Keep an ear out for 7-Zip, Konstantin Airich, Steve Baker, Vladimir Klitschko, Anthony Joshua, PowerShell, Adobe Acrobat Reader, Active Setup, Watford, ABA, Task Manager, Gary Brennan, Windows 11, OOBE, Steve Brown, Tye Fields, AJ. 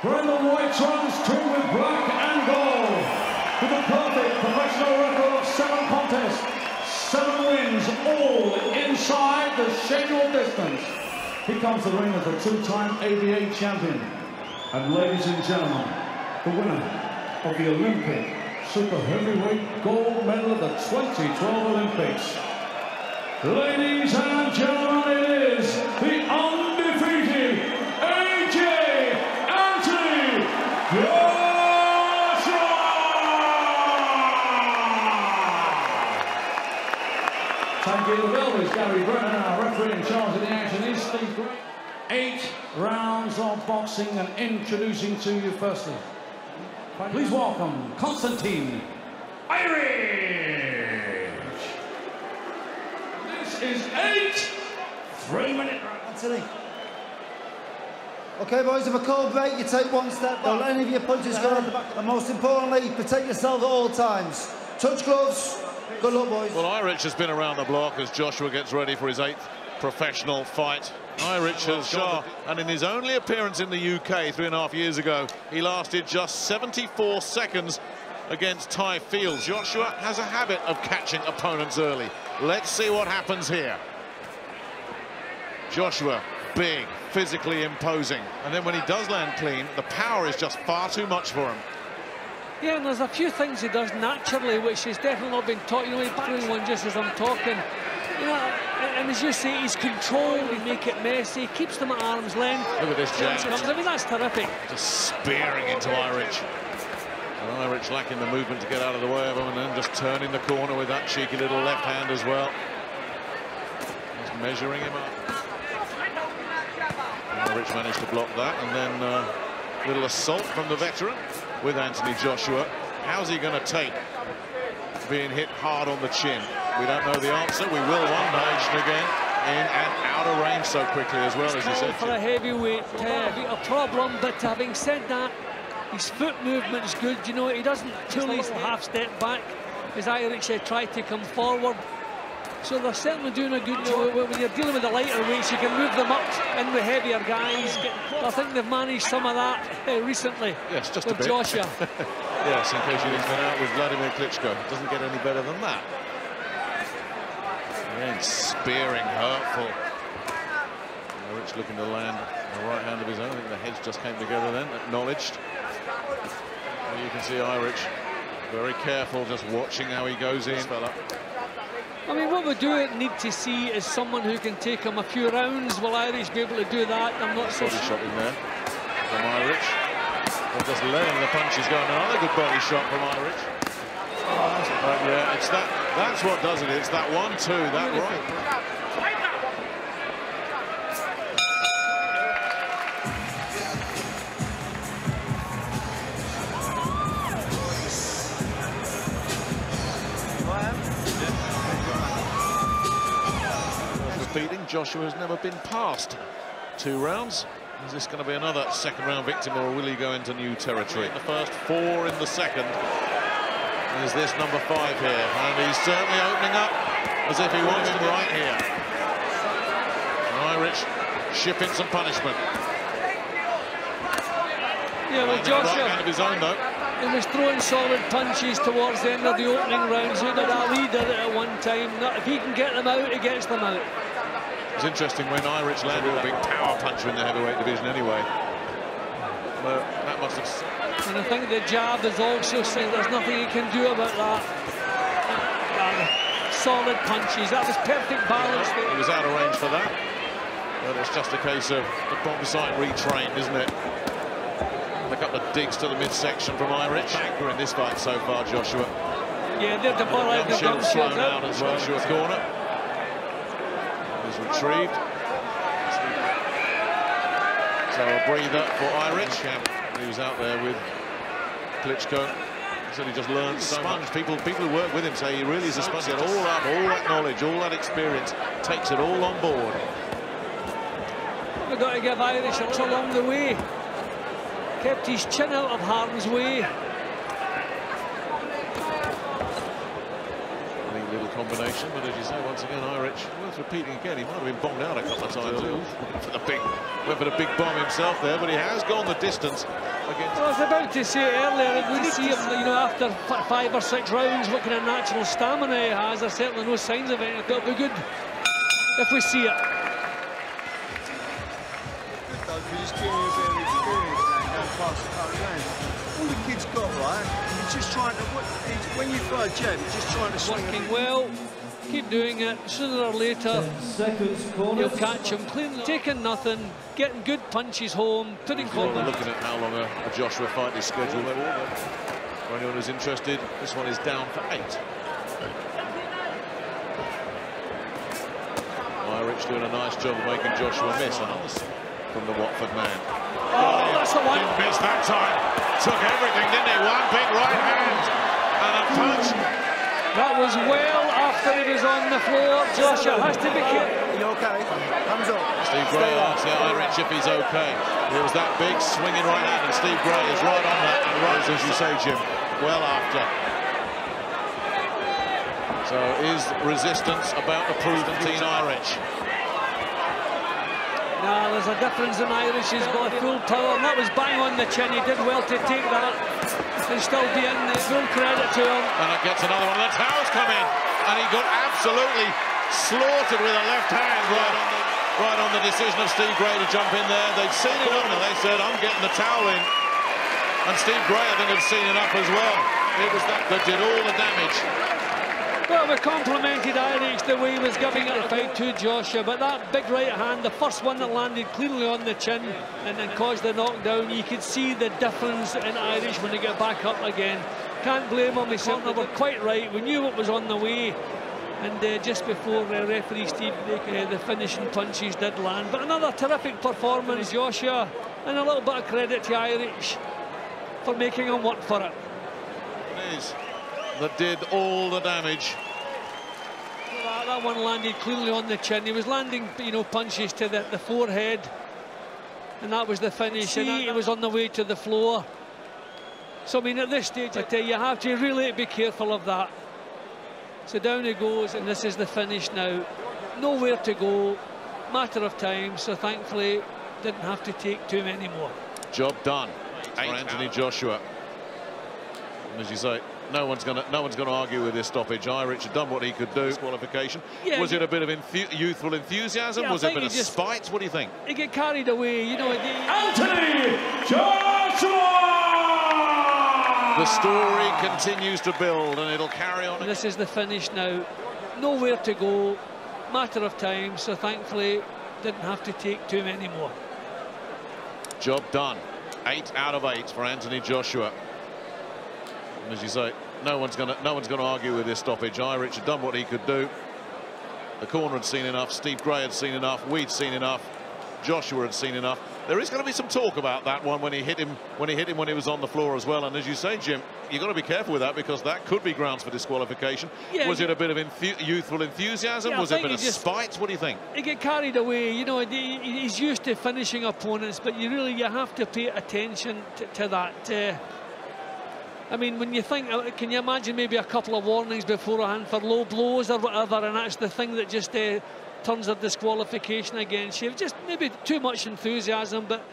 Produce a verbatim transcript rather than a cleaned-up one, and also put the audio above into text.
From the white runs two with black and gold. With a perfect professional record of seven contests, seven wins, all inside the scheduled distance. Here comes the ring as a two-time A B A champion. And ladies and gentlemen, the winner of the Olympic Super Heavyweight Gold Medal of the twenty twelve Olympics. Ladies and gentlemen, it is the undefeated A J Anthony Joshua! Time to get the bell is Gary Brennan, our referee in charge of the action is Steve Brown. Eight rounds of boxing and introducing to you firstly. Please welcome Konstantin Airich. This is eight three-minute rounds. Okay, boys, if a cold break, you take one step back. Don't let any of your punches go. And most importantly, protect yourself at all times. Touch gloves. Good luck, boys. Well, Airich has been around the block as Joshua gets ready for his eighth professional fight. Airich has shot, and in his only appearance in the U K three and a half years ago, he lasted just seventy-four seconds against Tye Fields. Joshua has a habit of catching opponents early. Let's see what happens here. Joshua, big, physically imposing, and then when he does land clean, the power is just far too much for him. Yeah, and there's a few things he does naturally, which he's definitely not been taught. You know, he's doing one just as I'm talking. You know, and as you say, he's controlled, he make it messy, keeps them at arm's length. Look at this jab. I mean, that's terrific. Just spearing into Airich. And Airich lacking the movement to get out of the way of him, and then just turning the corner with that cheeky little left hand as well. He's measuring him up. And Airich managed to block that, and then a uh, little assault from the veteran with Anthony Joshua. How's he going to take being hit hard on the chin? We don't know the answer. We will one day again, in and out of range so quickly as well, as you said. For a heavyweight, uh, a problem. But having said that, his foot movement's good. You know, he doesn't pull his half step back as Airich tried to come forward. So they're certainly doing a good job. When you're dealing with the lighter weights, you can move them up in with heavier guys. I think they've managed some of that uh, recently. Yes, just with a bit. Joshua. Yes, in case you didn't come out with Vladimir Klitschko, it doesn't get any better than that. And spearing, hurtful. Airich looking to land the right hand of his own. I think the heads just came together then, acknowledged. And you can see Airich very careful, just watching how he goes in. I mean, what we do need to see is someone who can take him a few rounds. Will Airich be able to do that? I'm not so sure. Shot in there from Airich. They're just letting the punches go. Another good body shot from Airich. But yeah, it's that, that's what does it, it's that one, two, that right. Beating, Joshua has never been past two rounds. Is this going to be another second round victim, or will he go into new territory? In the first, four in the second. Is this number five here? And he's certainly opening up as if he wants him right here. Airich shipping some punishment. Yeah, well, Joshua, out of his own, though. He was throwing solid punches towards the end of the opening rounds. He had a leader at one time. If he can get them out, he gets them out. It's interesting when Airich landed a big power punch in the heavyweight division anyway. But that must have... And I think the jab is also saying there's nothing he can do about that. And solid punches. That was perfect balance. Yeah, he was out of range for that. But it's just a case of the bomb side retrained, isn't it? And a couple of digs to the midsection from Airich. We're in this fight so far, Joshua. Yeah, they're the ball out of the gun shot out as well. Joshua's corner. He's retrieved. So a breather for Airich. He was out there with Klitschko. He said he just learned so much. People, people who work with him say he really is a sponge. He had all that, all that knowledge, all that experience, takes it all on board. We've got to give Airich a turn along the way. Kept his chin out of harm's way. I think little combination, but as you say, once again, Airich, worth repeating again, he might have been bombed out a couple of times. Went for the big, went for the big bomb himself there, but he has gone the distance against... Well, I was about to say earlier, we see him, you know, after five or six rounds, looking at natural stamina he has, there's certainly no signs of it. It'll be good if we see it. We just give him a bit of experience now, going past the current game. All the kid's got, right? He's just trying to, when you throw a jab, he's just trying to swing. Working well, keep doing it. Sooner or later, you'll catch him. Clean, taking nothing, getting good punches home, putting corners. Looking at how long a, a Joshua fight is scheduled. For anyone who's interested, this one is down for eight. Airich doing a nice job of making Joshua miss. Another from the Watford man. Oh, that's the one. Didn't miss that time. Took everything, didn't he? One big right hand and a punch. That was well after he was on the floor. Joshua has to be kicked. You okay? Thumbs up. Steve Gray asks Airich if he's okay. It was that big swinging right hand, and Steve Gray is right on that and runs, as you say, Jim, well after. So is resistance about to prove to Team Airich? Nah, there's a difference in Airich. He's got full power, and that was bang on the chin. He did well to take that and still be in there. Full credit to him. And it gets another one. That's Howe's come in, and he got absolutely slaughtered with a left hand right on the, right on the decision of Steve Gray to jump in there. They'd seen enough, and they said, I'm getting the towel in. And Steve Gray, I think, had seen enough as well. It was that that did all the damage. Well, we complimented Airich the way he was giving it a fight to Joshua, but that big right hand, the first one that landed cleanly on the chin and then caused the knockdown, you could see the difference in Airich when they get back up again. Can't blame him, he said they were quite right, we knew what was on the way. And uh, just before uh, referee Steve Baker, uh, the finishing punches did land. But another terrific performance, Joshua, and a little bit of credit to Airich for making him work for it. It is. That did all the damage. That, that one landed cleanly on the chin. He was landing, you know, punches to the, the forehead, and that was the finish. See, and he was on the way to the floor. So I mean, at this stage, I tell you, you have to really be careful of that. So down he goes, and this is the finish now. Nowhere to go, matter of time. So thankfully, didn't have to take too many more. Job done for Anthony Joshua. And as you say, No one's going to no one's going to argue with this stoppage. Airich had done what he could do. Qualification. Yeah, was it a bit of enthu youthful enthusiasm? Yeah, was it a bit of just, spite? What do you think? He get carried away, you know. He, Anthony Joshua. The story continues to build, and it'll carry on. This is the finish now. Nowhere to go, matter of time. So thankfully, didn't have to take too many more. Job done. Eight out of eight for Anthony Joshua. As you say, no one's going to no one's going to argue with this stoppage. Airich had done what he could do. The corner had seen enough. Steve Gray had seen enough. We'd seen enough. Joshua had seen enough. There is going to be some talk about that one when he hit him when he hit him when he was on the floor as well. And as you say, Jim, you've got to be careful with that, because that could be grounds for disqualification. Yeah, was it a bit of enthu youthful enthusiasm? Yeah, was it a bit of just, spite? What do you think? He get carried away. You know, he, he's used to finishing opponents, but you really you have to pay attention to, to that. Uh, I mean, when you think, can you imagine maybe a couple of warnings beforehand for low blows or whatever, and that's the thing that just uh, turns a disqualification against you. Just maybe too much enthusiasm, but